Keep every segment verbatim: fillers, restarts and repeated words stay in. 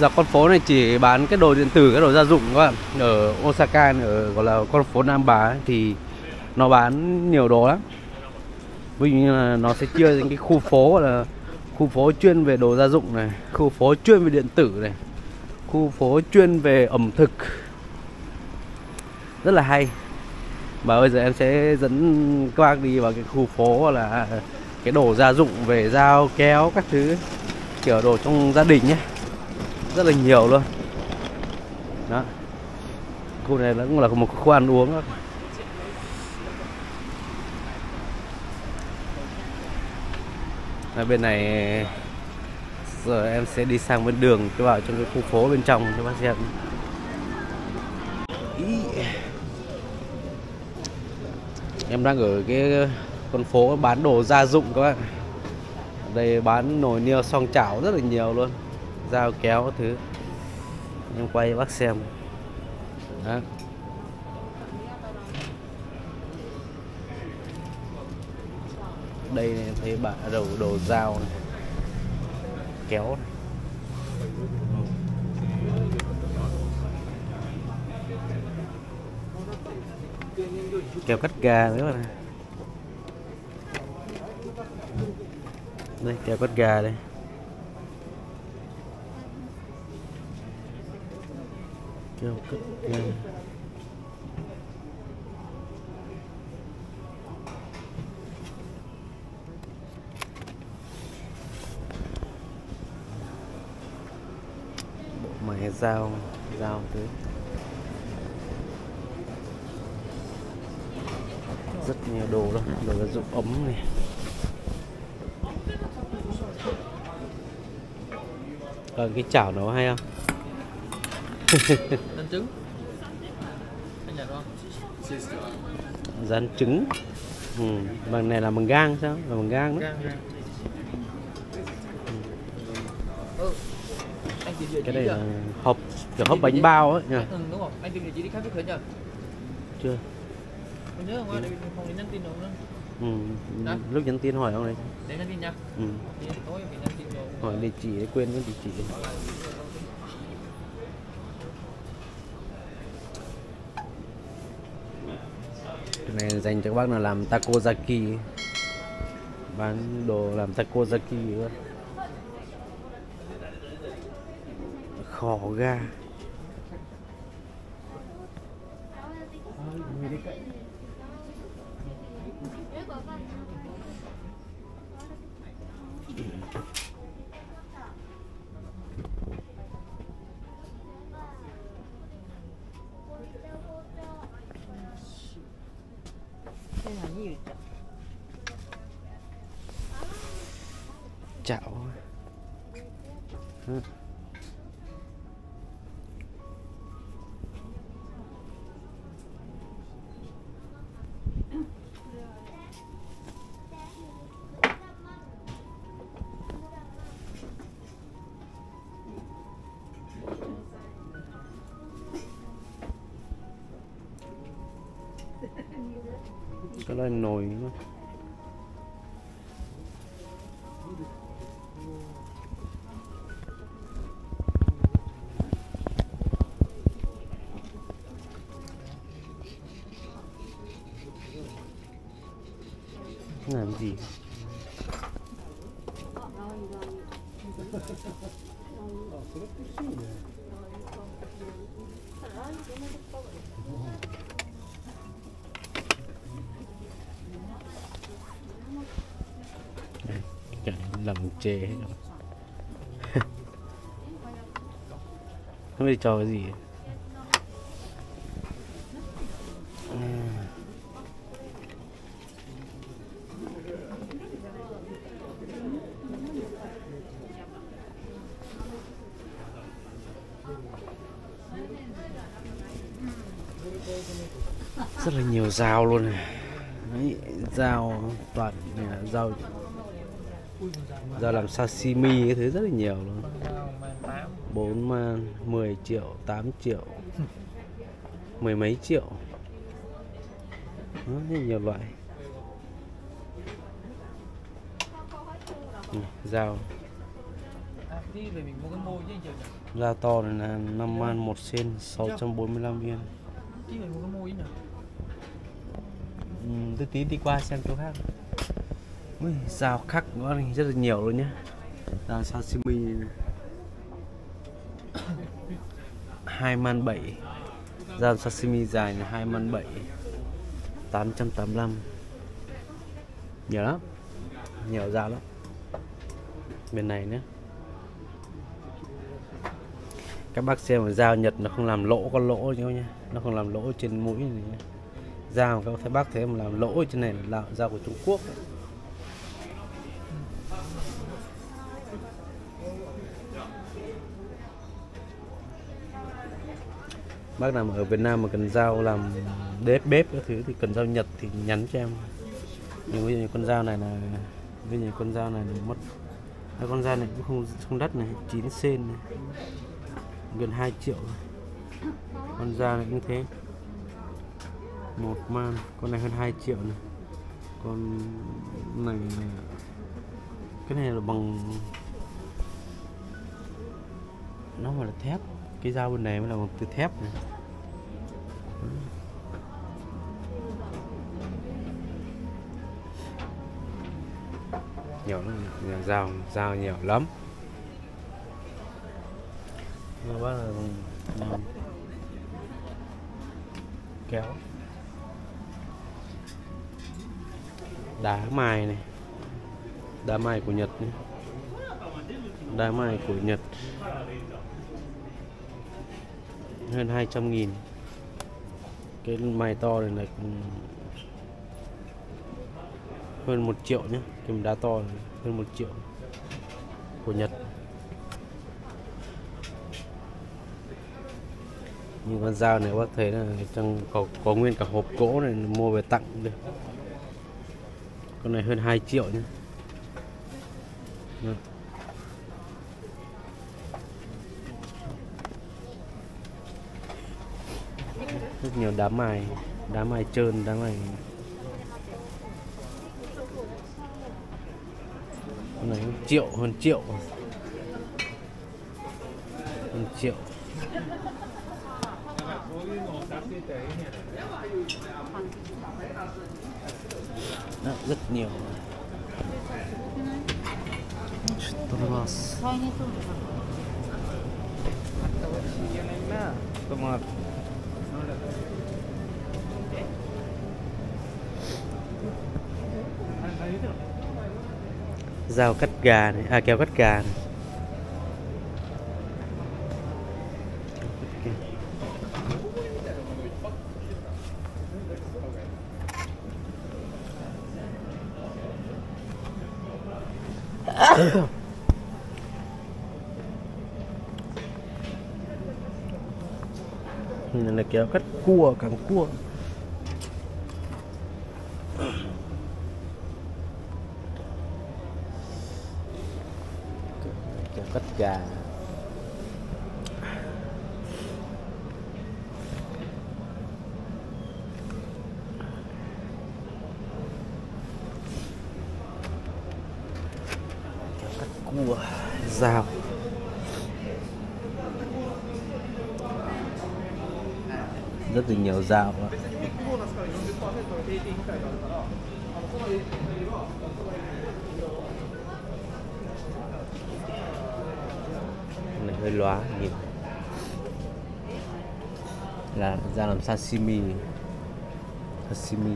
Dọc con phố này chỉ bán cái đồ điện tử, cái đồ gia dụng các bạn. Ở Osaka, ở gọi là con phố Nam Bá ấy, thì nó bán nhiều đồ lắm. Ví dụ như là nó sẽ chia những cái khu phố, gọi là khu phố chuyên về đồ gia dụng này, khu phố chuyên về điện tử này, khu phố chuyên về ẩm thực. Rất là hay. Và bây giờ em sẽ dẫn các bác đi vào cái khu phố là cái đồ gia dụng về dao, kéo, các thứ kiểu đồ trong gia đình nhé. Rất là nhiều luôn. Đó. Khu này cũng là một khu ăn uống đó. Ở bên này giờ em sẽ đi sang bên đường cho vào trong cái khu phố bên trong cho bác xem. Em đang ở cái con phố bán đồ gia dụng các bạn. Ở đây bán nồi niêu xoong chảo rất là nhiều luôn, dao kéo các thứ. Em quay cho bác xem. Đó. Đây này, thấy bạn đầu đồ dao này, kéo này. Kéo cắt gà nữa này. Đây kéo cắt gà đây. Kéo cắt gà. Mày dao, dao thứ rất nhiều đồ luôn, đồ gia dụng ấm này. Còn cái chảo nấu hay không? Rán trứng. Rán trứng. Ừ. Bằng này là bằng gang sao? Là bằng gang đó. Cái đây là hộp kiểu hộp bánh bao ấy nhỉ? Ừ, đúng rồi. Anh tìm địa chỉ đi khác biết nhờ? Chưa. Mình nhớ ngoài phòng nhắn tin nữa. Ừ. Đó. Lúc nhắn tin hỏi ông này. Để nhắn tin nha. Ừ. Thì tối mình nhắn tin rồi. Hỏi địa chỉ để quên mất địa chỉ. Cái này dành cho các bác là làm takoyaki. Bán đồ làm takoyaki luôn. Khỏ gà. Chảo. Hả? Cái này nồi nữa. Làm gì? Làm chê hết rồi. Không biết cho cái gì. Rất là nhiều dao luôn này. Đấy, dao toàn dao Giờ làm sashimi cái thứ rất là nhiều luôn. Bốn man, mười triệu, tám triệu, mười mấy triệu. Đó, rất nhiều loại. Dao. đi về mình mua con môi chứ anh Trường nhỉ? Da to này là năm man một sen sáu trăm bốn mươi lăm viên. Đi về mua con môi nhỉ? Ừ, tôi tí đi qua xem chỗ khác. Ui, rào khắc nó rất là nhiều luôn nhá. Rào sashimi này. Hai man bảy. Rào sashimi dài là hai man bảy. tám trăm tám mươi lăm. Nhiều lắm. Nhiều rào lắm. Bên này nữa. Các bác xem mà dao Nhật nó không làm lỗ con lỗ nhau nha. Nó không làm lỗ trên mũi này nha. Dao các thấy bác thấy mà làm lỗ trên này là dao của Trung Quốc. Đấy. Bác nào mà ở Việt Nam mà cần dao làm đếp bếp các thứ thì cần dao Nhật thì nhắn cho em. Nhưng bây giờ con dao này là bây giờ con dao này mất. Đây, con dao này cũng không không đắt này, chín sen này. Gần hai triệu. Con dao này cũng thế. Một man, con này hơn hai triệu này. Con này là cái này là bằng nó mà là thép. Cái dao bên này mới là bằng từ thép này. Nhiều lắm, dao, dao nhiều lắm. Nó bác là bằng kéo. Đá mài này. Đá mài của Nhật này. Đá mài của Nhật. Hơn hai trăm nghìn. Cái mài to này là hơn một triệu nhé. Cái đá to này, hơn một triệu của Nhật. Nhưng con dao này bác thấy là trong có, có nguyên cả hộp gỗ này mua về tặng được. Con này hơn hai triệu nhé. Được. Rất nhiều đá mài, đá mài trơn, đá mài. Con này triệu, hơn triệu. Hơn triệu. Đó, rất nhiều. Dao cắt gà này, à kéo cắt gà này. Nên là kéo cắt cua, càng cua. Cắt gà. Cắt cua, dao. Rất là nhiều dao. Hơi lóa nhìn là ra làm sashimi sashimi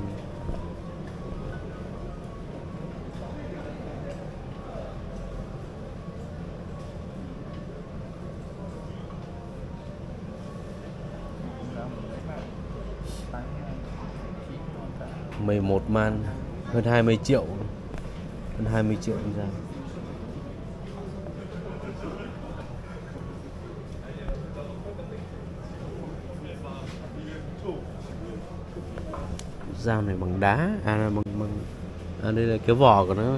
mười một man hơn hai mươi triệu hơn hai mươi triệu ra. Dao này bằng đá, à là bằng, bằng... À, đây là cái vỏ của nó.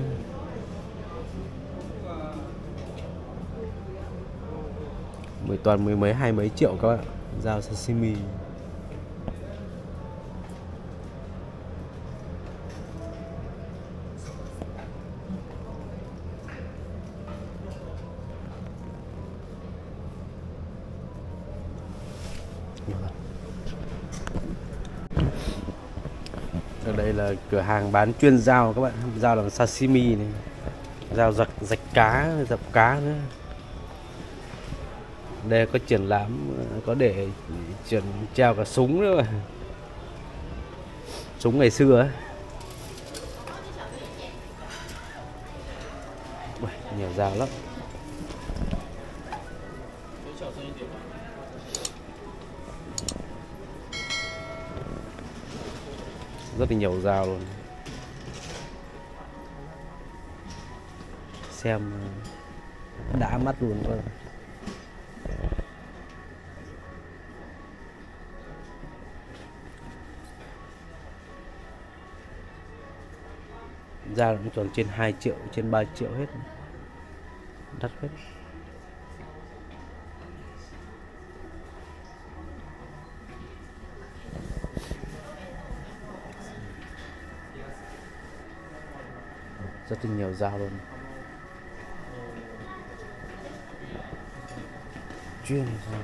Mười toàn mười mấy hai mấy triệu các bạn. Dao sashimi. Ở đây là cửa hàng bán chuyên dao các bạn, dao làm sashimi này, dao giặt rạch cá, dập cá nữa. Đây có triển lãm, có để triển treo cả súng nữa mà. Súng ngày xưa ấy. Nhiều dao lắm. Rất là nhiều dao luôn. Xem đã mắt luôn cơ. Dao cũng còn trên hai triệu, trên ba triệu hết. Đắt hết. Rất là nhiều dao luôn. Chuyên dao.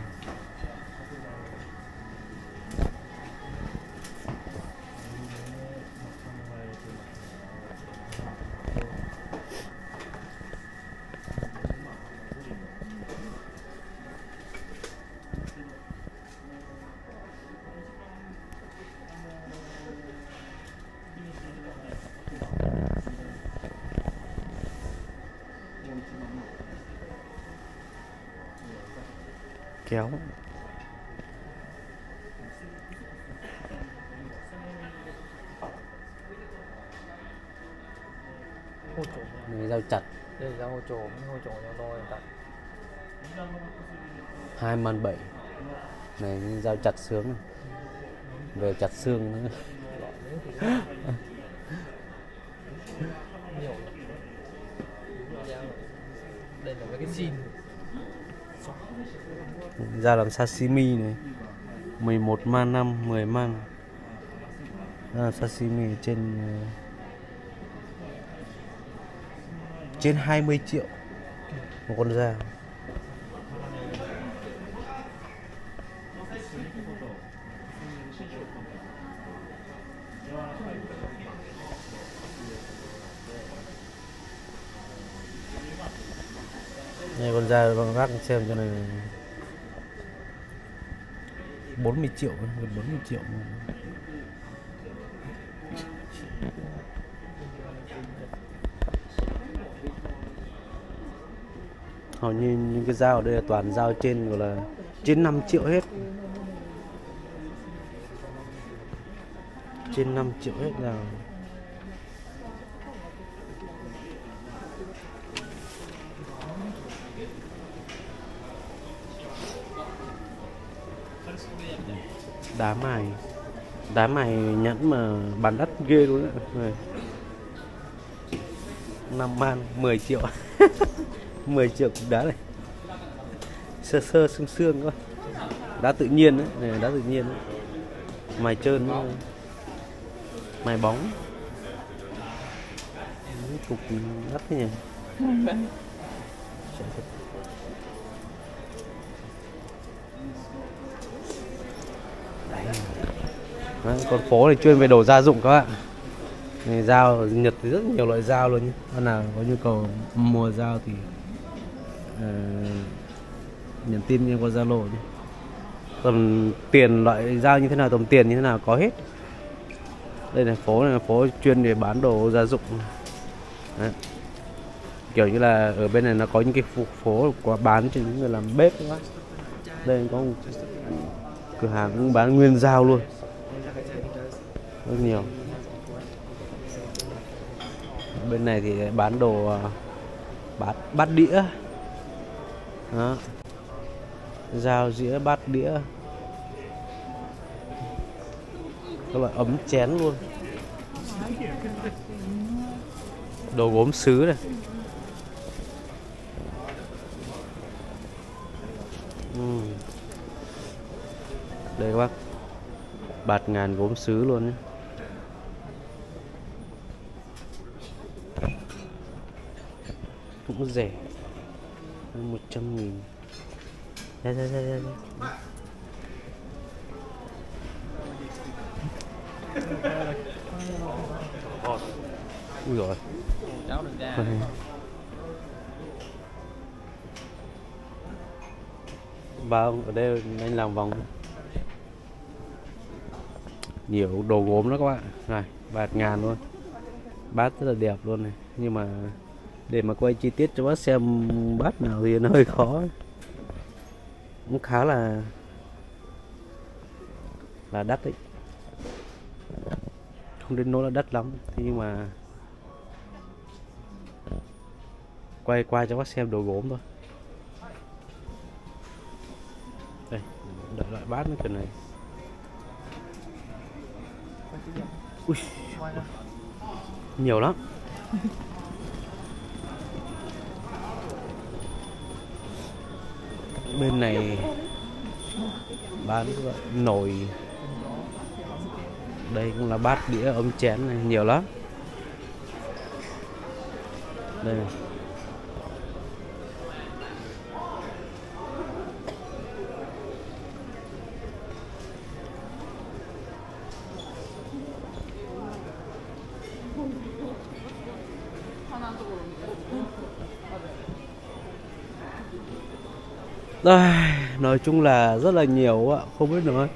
Kéo này, dao chặt đây là dao chồm, dao chồm cho tôi chặt hai man bảy này, dao chặt sướng về chặt xương nữa. Đây là cái xin ra làm sashimi này, mười một man năm, mười man à, sashimi trên trên hai mươi triệu một con dao. Này con dao bằng gác xem cho này, bốn mươi triệu, gần bốn mươi triệu. Hầu như những cái dao ở đây là toàn dao trên gọi là trên năm triệu hết. Trên năm triệu hết dao. Đá mài, đá mài nhẵn mà bán đắt ghê luôn đấy. Năm man mười triệu. mười triệu cục đá này. Sơ sơ xương xương thôi. Đá tự nhiên đấy, này đá tự nhiên đấy. Mài trơn đấy. Mài bóng. Cục đắt thế nhỉ. Đấy, con phố này chuyên về đồ gia dụng các bạn. Này, dao Nhật thì rất nhiều loại dao luôn nhé. Con nào có nhu cầu mua dao thì uh, nhắn tin em qua Zalo nhé. Tầm tiền loại dao như thế nào, tầm tiền như thế nào có hết. Đây là phố này, phố chuyên để bán đồ gia dụng. Đấy. Kiểu như là ở bên này nó có những cái phố có bán cho những người làm bếp các bạn. Đây có một cửa hàng cũng bán nguyên dao luôn. Rất nhiều. Bên này thì bán đồ bát, bát đĩa. Đó. Dao dĩa bát đĩa. Các loại ấm chén luôn. Đồ gốm sứ này. Uhm. Đây các bác. Bạt ngàn gốm sứ luôn nhé. Cũng rẻ, một trăm nghìn. Ui rồi. Cháu được ra. Ba ông ở đây anh làm vòng. Nhiều đồ gốm đó các bạn. Này, bạt ngàn luôn. Bát rất là đẹp luôn này, nhưng mà để mà quay chi tiết cho bác xem bát nào thì nó hơi khó. Cũng khá là là đắt đấy. Không đến nỗi là đắt lắm, thế nhưng mà quay qua cho bác xem đồ gốm thôi. Đây, đợi loại bát nó kiểu này. Ui, nhiều lắm. Bên này bán nồi, đây cũng là bát đĩa ống chén này, nhiều lắm. Đây này. Đây, nói chung là rất là nhiều ạ, không biết nữa.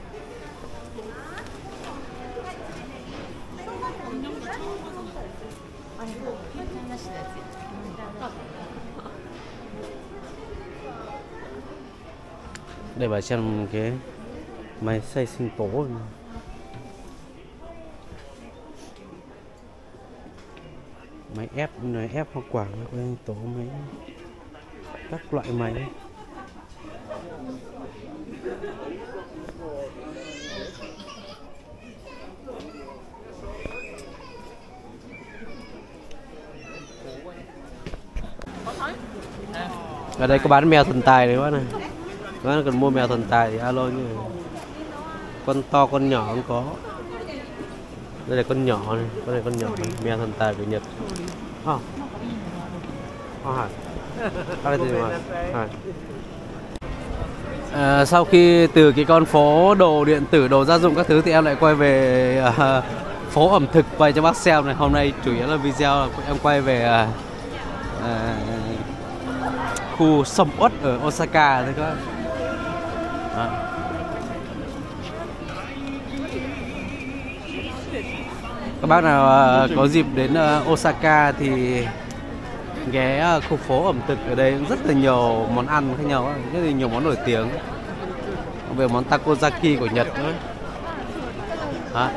Đây bà xem cái máy xay sinh tố này. Máy ép, nói ép hoa quả, máy tố, máy các loại máy. Ở đây có bán mèo thần tài đấy quá này. Các bạn cần mua mèo thần tài thì alo như này. Con to con nhỏ không có. Đây là con nhỏ này, con này con nhỏ này, mèo thần tài của Nhật. Ờ. Ờ hả. Đây thì mà. À, sau khi từ cái con phố đồ điện tử, đồ gia dụng các thứ thì em lại quay về à, phố ẩm thực quay cho bác xem này. Hôm nay chủ yếu là video em quay về à, à, khu sầm uất ở Osaka thôi các bạn. À. Các bác nào à, có dịp đến à, Osaka thì ghé khu phố ẩm thực, ở đây rất là nhiều món ăn khác nhau, rất là nhiều món nổi tiếng. Về món takoyaki của Nhật nữa. Hả?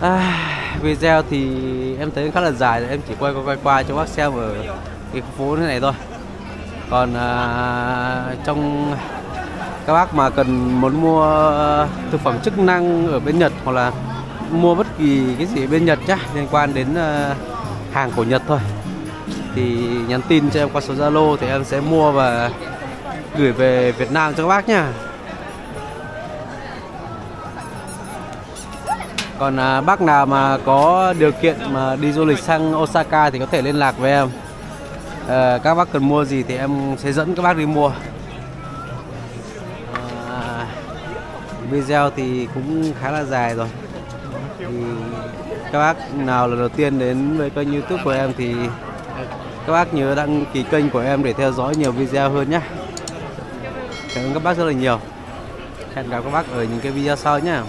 À, video thì em thấy khá là dài, em chỉ quay qua quay qua cho bác xem ở cái phố thế này thôi. Còn à, trong các bác mà cần muốn mua thực phẩm chức năng ở bên Nhật hoặc là mua bất kỳ cái gì bên Nhật nhá, liên quan đến à, hàng của Nhật thôi, thì nhắn tin cho em qua số Zalo thì em sẽ mua và gửi về Việt Nam cho các bác nhá. Còn à, bác nào mà có điều kiện mà đi du lịch sang Osaka thì có thể liên lạc với em. À, các bác cần mua gì thì em sẽ dẫn các bác đi mua. À, video thì cũng khá là dài rồi. Thì các bác nào lần đầu tiên đến với kênh YouTube của em thì các bác nhớ đăng ký kênh của em để theo dõi nhiều video hơn nhé. Cảm ơn các bác rất là nhiều. Hẹn gặp các bác ở những cái video sau nhé.